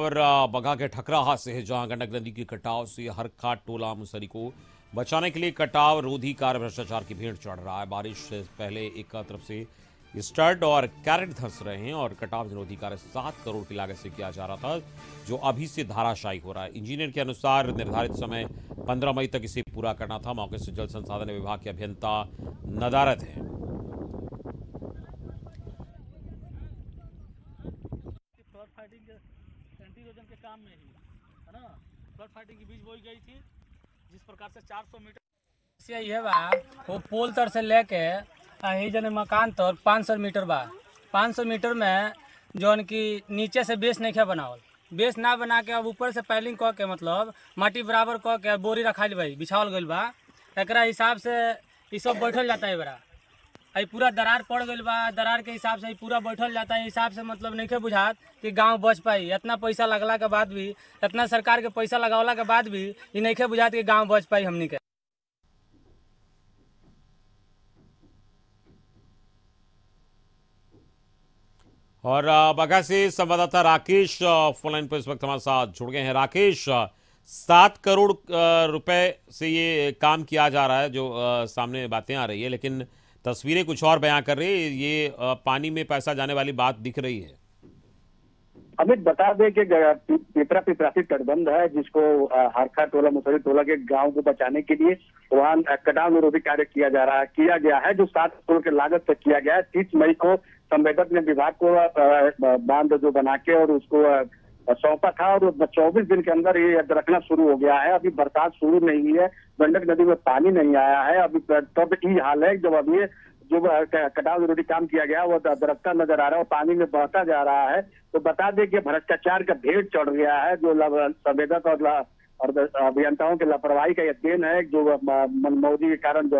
और बघा के ठकराहा से है जहां गंडक नदी के कटाव से हरखा टोला मुसरी को बचाने के लिए कटाव रोधी कार्य भ्रष्टाचार की भेंट चढ़ रहा है। बारिश से पहले एक तरफ से स्टड और कैरेट धंस रहे हैं और कटाव विरोधी कार्य 7 करोड़ की लागत से किया जा रहा था, जो अभी से धाराशायी हो रहा है। इंजीनियर के अनुसार निर्धारित समय 15 मई तक इसे पूरा करना था। मौके से जल संसाधन विभाग के अभियंता नदारद है। एंटीरोजन के काम में ही है ना, फ्लड फाइटिंग के बीच बोई गई थी, जिस प्रकार से 400 मीटर यही है बा, वो पोल तर से लेके अही जने मकान तक 500 मीटर बा। 500 मीटर में जौन कि नीचे से बेस नहीं बनावल, बेस ना बना के अब ऊपर से पैलिंग कह के मतलब माटी बराबर कह के बोरी रखा भाई बिछावल गई बा। एक हिसाब से ये सब बैठल जाता है, बड़ा आई पूरा दरार पड़ गई बा। दरार के हिसाब से पूरा बैठल जाता है, हिसाब से मतलब नहीं बुझात कि गांव बच पाई। इतना पैसा लगला के बाद भी, इतना सरकार के पैसा लगावला के बाद भी ये नहीं बुझात कि गांव बच पाई हमनी के। और बघा से संवाददाता राकेश फोनलाइन पर इस वक्त हमारे साथ जुड़ गए हैं। राकेश, 7 करोड़ रुपए से ये काम किया जा रहा है, जो सामने बातें आ रही है, लेकिन तस्वीरें कुछ और बयां कर रही है। ये पानी में पैसा जाने वाली बात दिख रही है। अमित, बता दें कि पिपरासी तटबंध है, जिसको हरखा टोला मुसरी टोला के गांव को बचाने के लिए वहां कटाव विरोधी कार्य किया गया है, जो 7 करोड़ के लागत से किया गया है। 30 मई को संवेदक ने विभाग को बांध जो बना के और उसको सौंपा था और 24 दिन के अंदर ये रखना शुरू हो गया है। अभी बरसात शुरू नहीं हुई है, गंडक नदी में पानी नहीं आया है अभी तब। यही हाल है जब अभी जो कटाव विरोधी काम किया गया वो दरकता नजर आ रहा है, पानी में बहता जा रहा है। तो बता दें कि भ्रष्टाचार का भेंट चढ़ गया है, जो संवेदक और अभियंताओं की लापरवाही का यह देन है, जो मनमौजी के कारण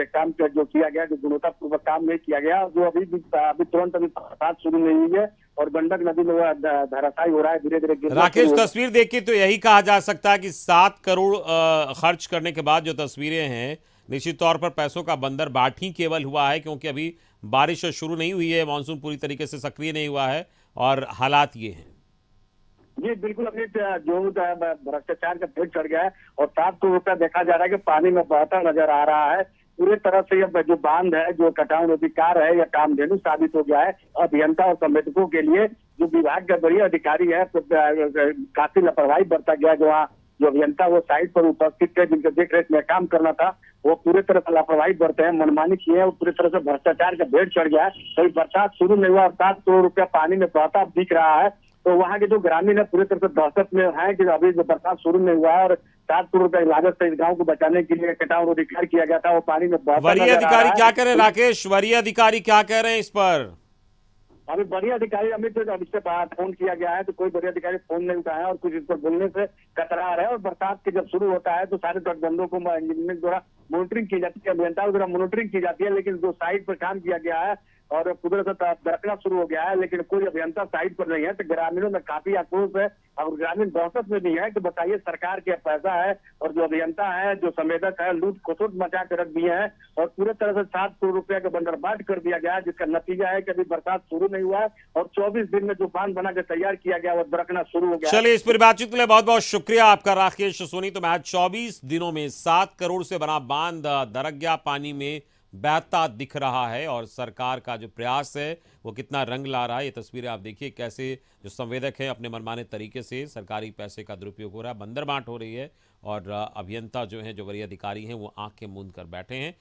काम जो किया गया, जो गुणवत्तापूर्वक काम नहीं किया गया, जो अभी तुरंत अभी बरसात शुरू नहीं हुई है और गंडक नदी में धाराशायी हो रहा है धीरे धीरे। राकेश, तस्वीर देखिए तो यही कहा जा सकता है कि 7 करोड़ खर्च करने के बाद जो तस्वीरें हैं, निश्चित तौर पर पैसों का बंदर बाट ही केवल हुआ है, क्योंकि अभी बारिश शुरू नहीं हुई है, मानसून पूरी तरीके से सक्रिय नहीं हुआ है और हालात ये हैं। जी बिल्कुल, अभी जो भ्रष्टाचार का भेंट चढ़ गया है और 7 करोड़ रुपया देखा जा रहा है कि पानी में बहता नजर आ रहा है। पूरे तरह से यह जो बांध है, जो कटाव विरोधी कार्य है, यह कामधेनु साबित हो गया है। अभियंता और संवेदकों के लिए जो विभाग के बड़े अधिकारी है, काफी लापरवाही बरता गया। जो अभियंता वो साइट पर उपस्थित थे, जिनके देख रेख में काम करना था, वो पूरे तरह से लापरवाही बरते हैं, मनमानी किए हैं, पूरी तरह से भ्रष्टाचार का भेंट चढ़ गया है। कभी बरसात शुरू नहीं हुआ और 7 करोड़ रुपया पानी में बहता दिख रहा है। तो वहाँ के जो ग्रामीण है पूरे तरह से दहशत में है कि अभी बरसात शुरू नहीं हुआ है और 7 करोड़ रुपए लागत से इस गाँव को बचाने के लिए कटाव रोधी कार्य किया गया था, वो पानी में बहता। वरीय अधिकारी क्या कह रहे हैं राकेश, वरीय अधिकारी क्या कह रहे हैं इस पर? अभी बड़े अधिकारी अमित, अभी से फोन किया गया है तो कोई बड़े अधिकारी फोन नहीं उठाया और कुछ इस पर बोलने से कतरा रहे हैं। और बरसात के जब शुरू होता है तो सारे तटबंधों को इंजीनियरिंग द्वारा मॉनिटरिंग की जाती है, अभियंताओं द्वारा मॉनिटरिंग की जाती है, लेकिन जो साइट पर काम किया गया है और पूरे दरकना शुरू हो गया है, लेकिन कोई अभियंता साइट पर नहीं है। तो ग्रामीणों में काफी आक्रोश है और ग्रामीण दहशत में भी है। तो बताइए, सरकार के पैसा है और जो अभियंता है, जो संवेदक है, लूट खसोट मचा कर रख दिए हैं और पूरे तरह से 7 करोड़ रुपया का बंदरबाट कर दिया गया है, जिसका नतीजा है कि अभी बरसात शुरू नहीं हुआ है और 24 दिन में जो बांध बनाकर तैयार किया गया वो दरकना शुरू हो गया। चलिए, इस पूरी बातचीत के लिए बहुत बहुत शुक्रिया आपका राकेश सोनी। तो आज 24 दिनों में 7 करोड़ से बना बांध दरक गया, पानी में बहता दिख रहा है और सरकार का जो प्रयास है वो कितना रंग ला रहा है। ये तस्वीरें आप देखिए, कैसे जो संवेदक हैं अपने मनमाने तरीके से सरकारी पैसे का दुरुपयोग हो रहा है, बंदरबाट हो रही है और अभियंता जो हैं, जो वरीय अधिकारी हैं, वो आंखें मूंद कर बैठे हैं।